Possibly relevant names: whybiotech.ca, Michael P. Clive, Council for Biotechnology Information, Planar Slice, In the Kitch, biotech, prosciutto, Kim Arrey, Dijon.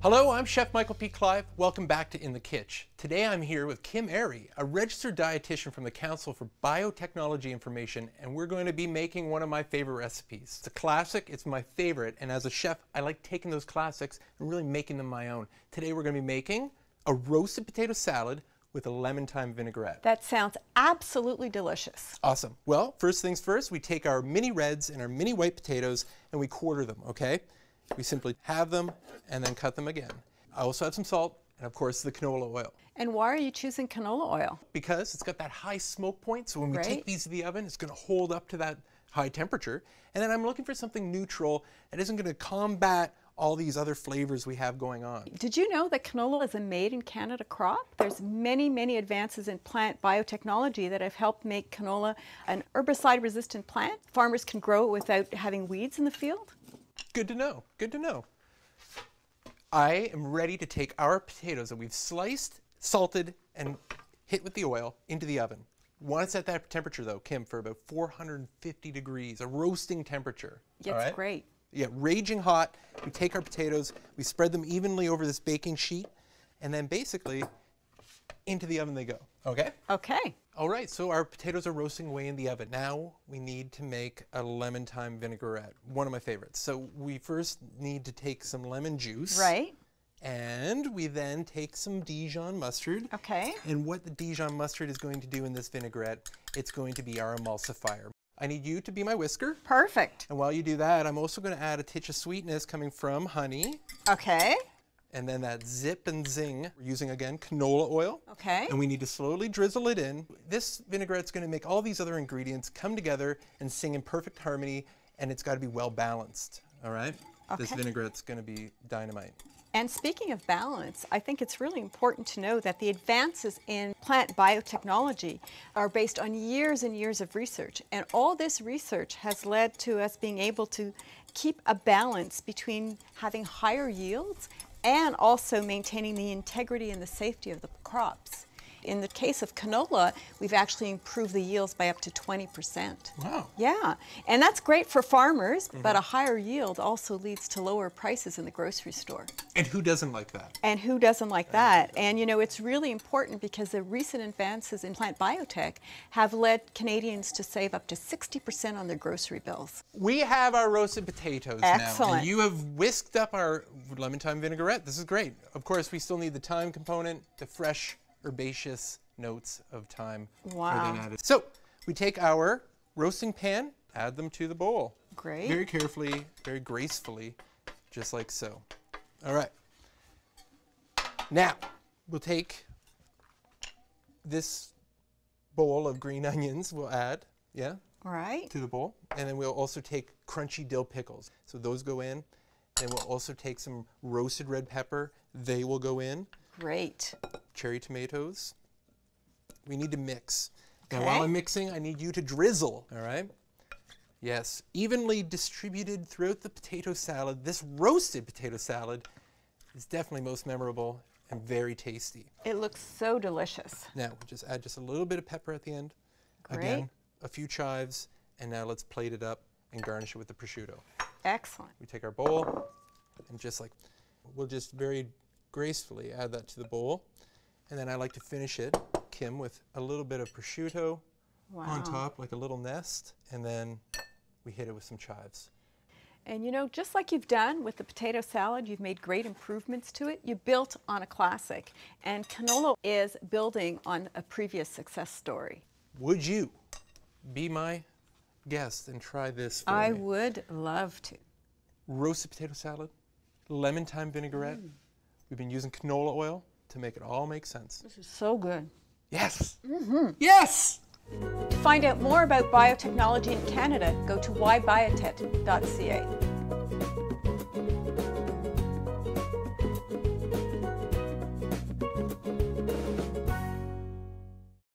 Hello, I'm Chef Michael P. Clive. Welcome back to In the Kitch. Today I'm here with Kim Arrey, a registered dietitian from the Council for Biotechnology Information, and we're going to be making one of my favorite recipes. It's a classic, it's my favorite, and as a chef, I like taking those classics and really making them my own. Today we're going to be making a roasted potato salad with a lemon thyme vinaigrette. That sounds absolutely delicious. Awesome. Well, first things first, we take our mini reds and our mini white potatoes and we quarter them, okay? We simply have them and then cut them again. I also have some salt and of course the canola oil. And why are you choosing canola oil? Because it's got that high smoke point, so when we take these to the oven, it's going to hold up to that high temperature. And then I'm looking for something neutral that isn't going to combat all these other flavors we have going on. Did you know that canola is a made in Canada crop? There's many, many advances in plant biotechnology that have helped make canola an herbicide resistant plant. Farmers can grow it without having weeds in the field. Good to know, good to know. I am ready to take our potatoes that we've sliced, salted, and hit with the oil into the oven. Want to set that temperature though, Kim, for about 450 degrees, a roasting temperature. Yes, all right? Great. Yeah, raging hot. We take our potatoes, we spread them evenly over this baking sheet, and then basically into the oven they go, okay? Okay. All right, so our potatoes are roasting away in the oven. Now we need to make a lemon thyme vinaigrette, one of my favorites. So we first need to take some lemon juice. Right. And we then take some Dijon mustard. Okay. And what the Dijon mustard is going to do in this vinaigrette, it's going to be our emulsifier. I need you to be my whisker. Perfect. And while you do that, I'm also going to add a titch of sweetness coming from honey. Okay. And then that zip and zing. We're using, again, canola oil. Okay. And we need to slowly drizzle it in. This vinaigrette's going to make all these other ingredients come together and sing in perfect harmony, and it's got to be well balanced, all right? Okay. This vinaigrette's going to be dynamite. And speaking of balance, I think it's really important to know that the advances in plant biotechnology are based on years and years of research. And all this research has led to us being able to keep a balance between having higher yields and also maintaining the integrity and the safety of the crops. In the case of canola, we've actually improved the yields by up to 20%. Wow. Yeah, and that's great for farmers, but a higher yield also leads to lower prices in the grocery store. And who doesn't like that? And who doesn't like that? And you know, it's really important because the recent advances in plant biotech have led Canadians to save up to 60% on their grocery bills. We have our roasted potatoes now. And you have whisked up our lemon thyme vinaigrette. This is great. Of course, we still need the thyme component, the fresh herbaceous notes of thyme. Wow. So we take our roasting pan, add them to the bowl. Great. Very carefully, very gracefully, just like so. All right. Now we'll take this bowl of green onions, we'll add, yeah? All right. To the bowl. And then we'll also take crunchy dill pickles. So those go in. And we'll also take some roasted red pepper. They will go in. Great. Cherry tomatoes. We need to mix. Okay. Now while I'm mixing, I need you to drizzle, all right? Yes, evenly distributed throughout the potato salad. This roasted potato salad is definitely most memorable and very tasty. It looks so delicious. Now, we'll just add just a little bit of pepper at the end. Great. Again, a few chives, and now let's plate it up and garnish it with the prosciutto. Excellent. We take our bowl, and just like, we'll just very gracefully add that to the bowl. And then I like to finish it, Kim, with a little bit of prosciutto on top, like a little nest. And then we hit it with some chives. And you know, just like you've done with the potato salad, you've made great improvements to it. You built on a classic. And canola is building on a previous success story. Would you be my guest and try this for me? I would love to. Roasted potato salad, lemon thyme vinaigrette. We've been using canola oil to make it all make sense. This is so good. Yes! Yes! To find out more about biotechnology in Canada, go to whybiotech.ca.